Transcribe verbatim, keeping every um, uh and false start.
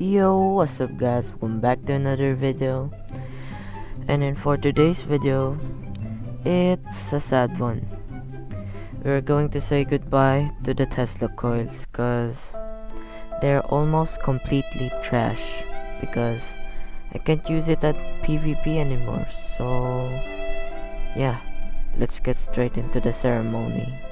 Yo, what's up guys, welcome back to another video. And then for today's video, it's a sad one. We're going to say goodbye to the Tesla coils because they're almost completely trash, because I can't use it at PvP anymore. So yeah, let's get straight into the ceremony.